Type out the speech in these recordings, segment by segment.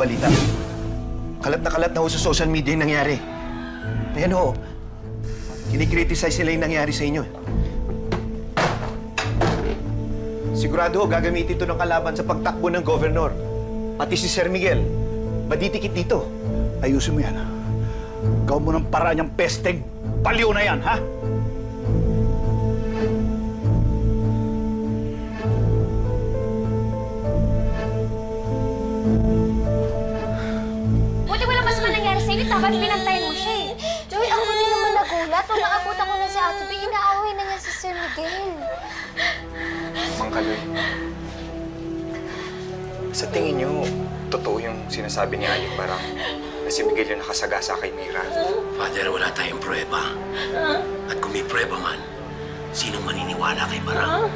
balita. Kalat na ho sa social media yung nangyari. Ayan ho, kinikriticize sila yung nangyari sa inyo. Sigurado ho, gagamitin ito ng kalaban sa pagtakbo ng governor. Pati si Sir Miguel, madidikit dito. Ayusin mo yan. Gawin mo ng paraan yung pesteng paliw na yan, ha? Dapat pinantayin mo siya eh. Joey, ako din naman nagulat. Nung nakapunta ko na si Ate Bea, inaaway na niya si Sir Miguel. Mang Kaloy, sa tingin niyo, totoo yung sinasabi ni Aling Barang na si Miguel yung nakasagasa kay Mira? Father, wala tayong prueba. At kung may prueba man, sinong maniniwala kay Barang?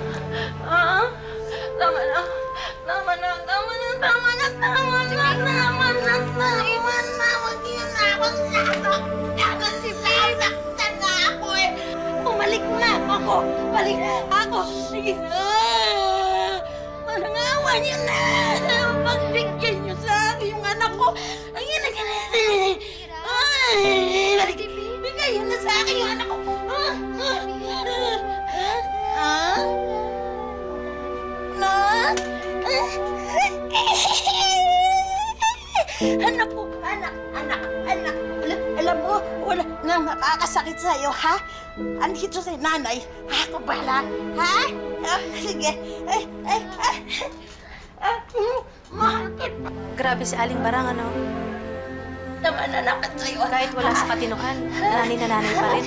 Balik ako! Sige! Manangawa niyo na! Pagbigyan niyo sa akin yung anak ko! Ang inagalit! Balik! Bigay niyo na sa akin yung anak ko! Anak ko! Anak! Alam mo, wala nang makakasakit sa'yo, ha? Ano hito sa'yo, nanay? Ako bala, ha? Sige. Bakit? Grabe si Aling Barang, ano? Naman nanakit sa'yo. Kahit wala sa katinuhan, nanay na nanay pa rin.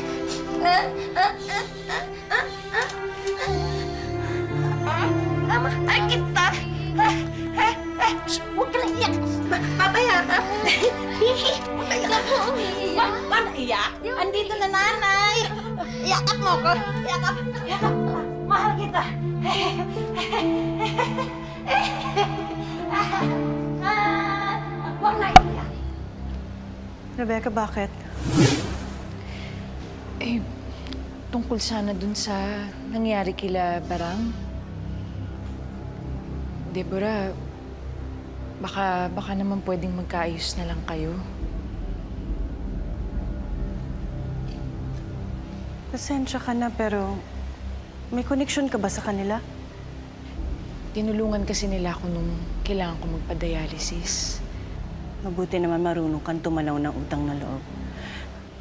Mahal kita! Huwag ka lang iyak! Babaya ka! Huwag ka iyak! Huwag na iyak! Andito na nanay! Yakap mo ko! Yakap! Yakap! Mahal kita! Huwag na iyak! Rebecca, bakit? Eh, tungkol sana dun sa nangyari kila Barang. Deborah, baka naman pwedeng magkaayos na lang kayo. Pasensya ka na, pero may connection ka ba sa kanila? Tinulungan kasi nila ako nung kailangan ko magpa-dialysis. Mabuti naman marunong kang tumanaw ng utang na loob.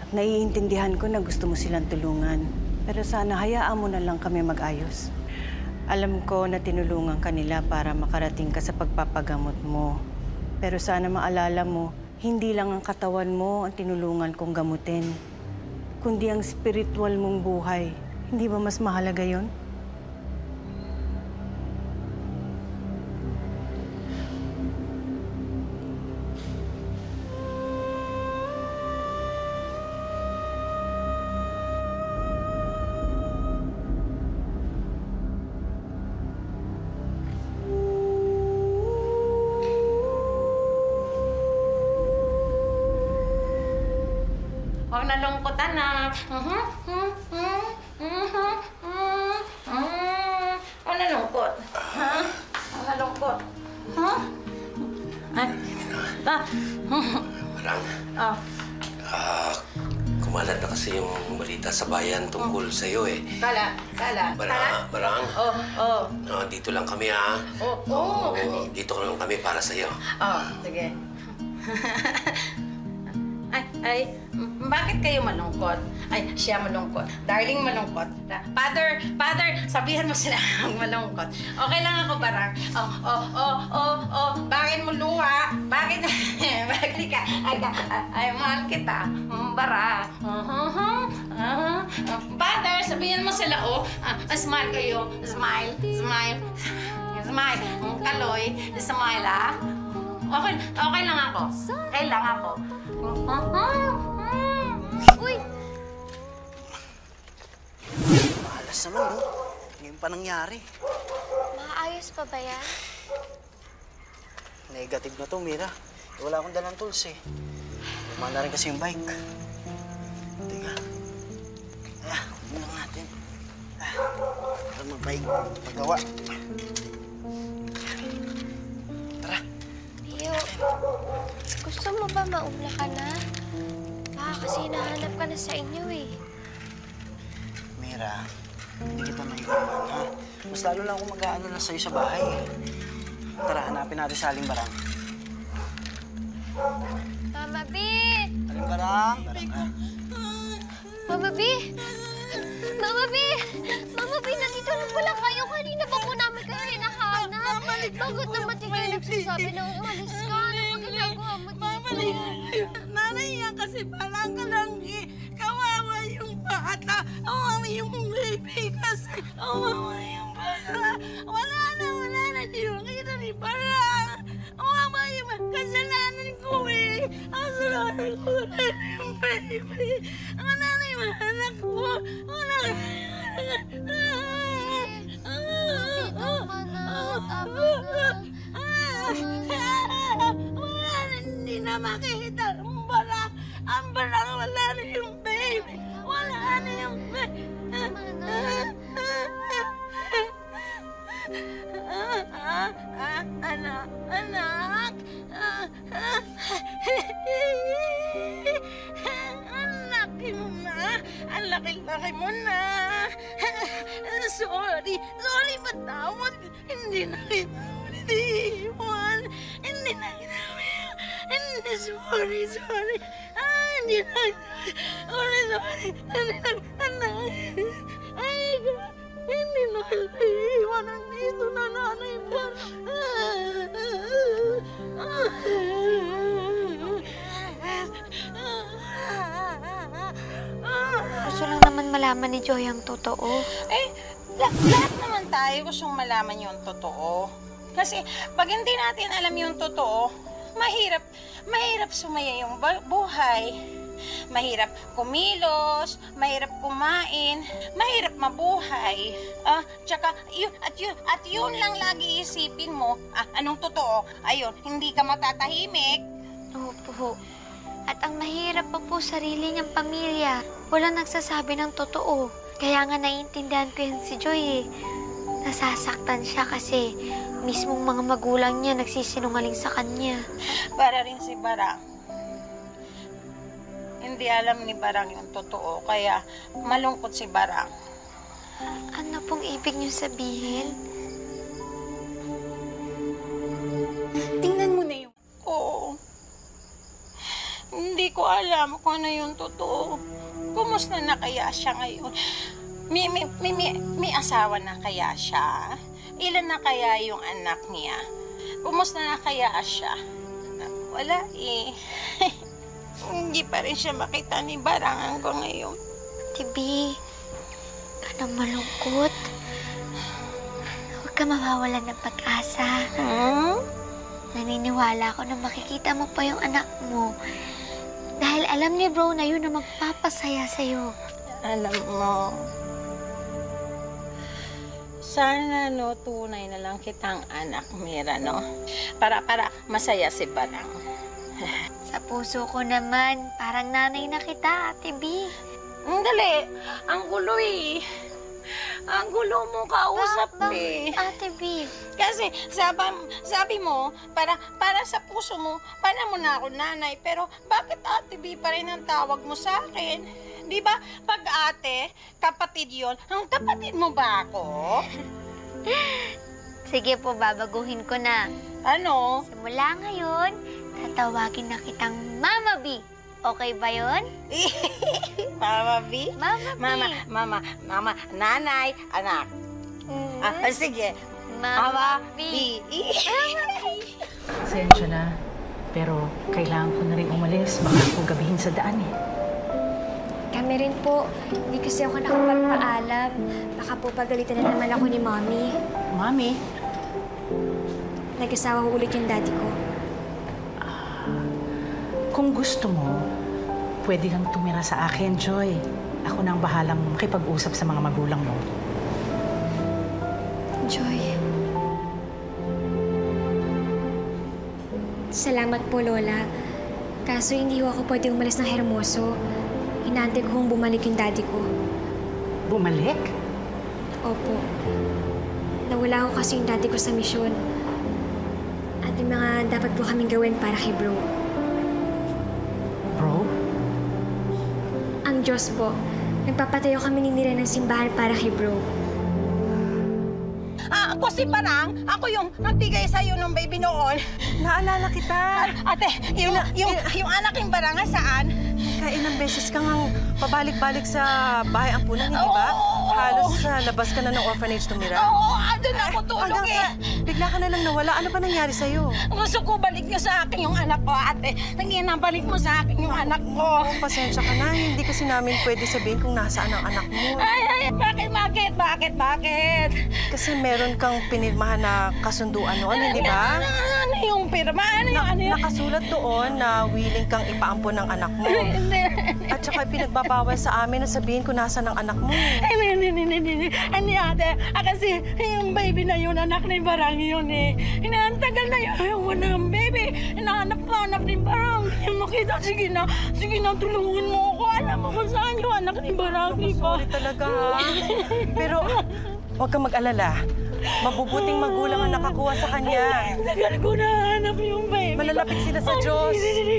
At naiintindihan ko na gusto mo silang tulungan. Pero sana hayaan mo na lang kami mag-ayos. Alam ko na tinulungan ka nila para makarating ka sa pagpapagamot mo. Pero sana maalala mo, hindi lang ang katawan mo ang tinulungan kong gamutin, kundi ang spiritual mong buhay. Hindi ba mas mahalaga yon? Huwag nalungkutan na. Huwag nalungkot. Huwag nalungkot. Marang. Kumalat na kasi yung balita sa bayan tungkol sa'yo eh. Barang. Dito lang kami ha. Dito lang kami para sa'yo. Sige. Ay, bakit kayo malungkot? Ay, siya malungkot. Darling, malungkot. Father, sabihan mo sila ang malungkot. Okay lang ako, Barang. Bakit mo luha? Bakit? Bakit ka? Ay, mahal kita. Barang. Father, sabihan mo sila, smile kayo. Smile. Kaloy, smile, ah. Okay lang ako. Uy! Mahalas naman, no? Ngayon pa nangyari. Maayos pa ba yan? Negative na to, Mira. Wala akong dalang tools, eh. Lumaan na rin kasi yung bike. Teka. Kunin lang natin. Para mag-bike. Paggawa. Tara. Leo. Gusto mo ba mauna ka na? Baka kasi hinahanap ka na sa inyo eh. Mira, hindi kita maiiwan ha. Mas lalo lang ako mag-aano na sa'yo sa bahay. Tara, hanapin natin sa Aling Barang. Mama B! Aling Barang! Mama B! Mama B! Mama B, nandito na pala kayo. Kanina ba po namin kayo hinahanap? Bagot na matigay nagsasabi na umalis ka. Ano ba ginagawa mo dito? Nanay yan kasi parang kalanggi. Kawawa yung bata. Kawawa yung baby kasi. Kawawa yung bata. Wala na yung kita ni Barang. Kawawa yung kasalanan ko eh. Ang salanan ko na yung baby. Ang nanay mahanak ko. Wala na. Hindi na makikita ang Barang. Ang Barang wala na yung baby. Wala na yung baby. Anak, anak. Ang laki-laki mo na. Sorry, patawad. Hindi na kita ulitin. Hindi na kita ulitin. Hindi, sorry. Hindi na kita ulitin. Hindi na kita iwan ang dito na nanay mo. Gusto lang naman malaman ni Joy ang totoo. Eh, lahat naman tayo gustong malaman yung totoo. Kasi pag hindi natin alam yung totoo, mahirap sumaya yung buhay. Mahirap kumilos, mahirap kumain, mahirap mabuhay. Tsaka, yun lang lagi isipin mo, anong totoo? Ayun, hindi ka matatahimik. Opo. At ang mahirap pa po sarili niyang pamilya. Walang nagsasabi ng totoo. Kaya nga naiintindihan ko yan si Joy eh. Nasasaktan siya kasi mismong mga magulang niya nagsisinungaling sa kanya. Para rin si Barang. Hindi alam ni Barang yung totoo, kaya malungkot si Barang. Ano pong ibig niyo sabihin? Tingnan mo na yun. Oo. Hindi ko alam kung ano yung totoo. Kumusta na kaya siya ngayon? May asawa na kaya siya? Ilan na kaya yung anak niya? Kumusta na kaya siya? Wala eh. Hindi pa rin siya makita ni Barang ko ngayon. Tibi, ka nang malungkot. Huwag ka mawawalan ng pag-asa. Naniniwala ako na makikita mo pa yung anak mo. Dahil alam ni bro na yun na magpapasaya sa'yo. Alam mo, sana no, tunay na lang kitang anak, Mira, no? Para masaya si Barang. Sa puso ko naman, parang nanay na kita, Ate B. Ang dali, ang gulo eh. Ang gulo mo kausap eh. Ate B. Kasi sabi mo, para sa puso mo, paano mo na ako nanay, pero bakit Ate B pa rin ang tawag mo sa akin? Di ba, pag ate, kapatid yon, ang kapatid mo ba ako? Sige po, babaguhin ko na. Ano? Simula ngayon, tatawagin na kitang Mama B. Okay ba yun? Mama B? Mama B. Mama, nanay, anak. Sige. Mama B. Sensya na, pero kailangan ko na rin umalis. Baka ako gabihin sa daan eh. Kami rin po. Hindi kasi ako nakapagpaalam. Baka po pagalitan na naman ako ni Mommy. Mommy? Nag-asawa ko ulit yung daddy ko. Kung gusto mo, pwede kang tumira sa akin, Joy. Ako nang bahalang makipag-usap sa mga magulang mo. Joy. Salamat po, Lola. Kaso hindi ako pwede umalis ng Hermoso. Inaantay ko kung bumalik yung daddy ko. Bumalik? Opo. Nawala ko kasi yung daddy ko sa misyon. at yung mga dapat po kaming gawin para kay bro. Bro? Ang Diyos po. Nagpapatayo kami ni Mira ng simbahan para kay bro. Ako si Barang, ako yung nagbigay sa'yo ng baby noon. Naalala kita. Ate, yung anak yung Barang, saan? Kaya ilang beses kang pabalik-balik sa bahay ampunan, hindi ba? Halos labas ka na ng orphanage tumira. Oo, andun ako tulog bigla ka na lang nawala. Ano pa nangyari sa'yo? Gusto ko balik niyo sa akin yung anak ko, ate. Nanginabalik mo sa akin yung anak ko. Oh, pasensya ka na. Hindi kasi namin pwede sabihin kung nasaan ang anak mo. Ay, bakit? Kasi meron kang pinirmahan na kasunduan noon, hindi ba? Ano yung pirma? Ano yung... Nakasulat doon na willing kang ipaampon ng anak mo. At saka pinagbabawal sa amin na sabihin kung nasaan ang anak mo. Ano ate? Kasi yung baby na yun, anak ni Barang yun eh. Inaantagal na yun. Ayaw na ang baby. Inahanap ni Barang. Hindi mo kita. Sige na, tulungan mo ako. Alam mo kung saan yung anak ni Barang, di ba? Sorry talaga. Pero huwag kang mag-alala. Mabubuting magulang ang nakakuha sa kanya. Tagal ko nahanap yung baby. Malalapit sila sa Diyos. Hindi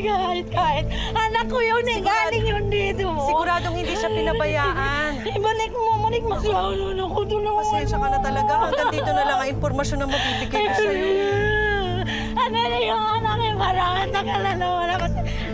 kahit. Anak ko yun eh. Galing yun dito. Siguradong hindi siya pinabayaan. Ibalik mo. Magsawala ako. Tulungan mo. Pasensya ka na talaga. Hanggang dito na lang ang impormasyon na mabibigay ko sa'yo. Ano na yung anak ni Barang? Tagal na nawala kasi.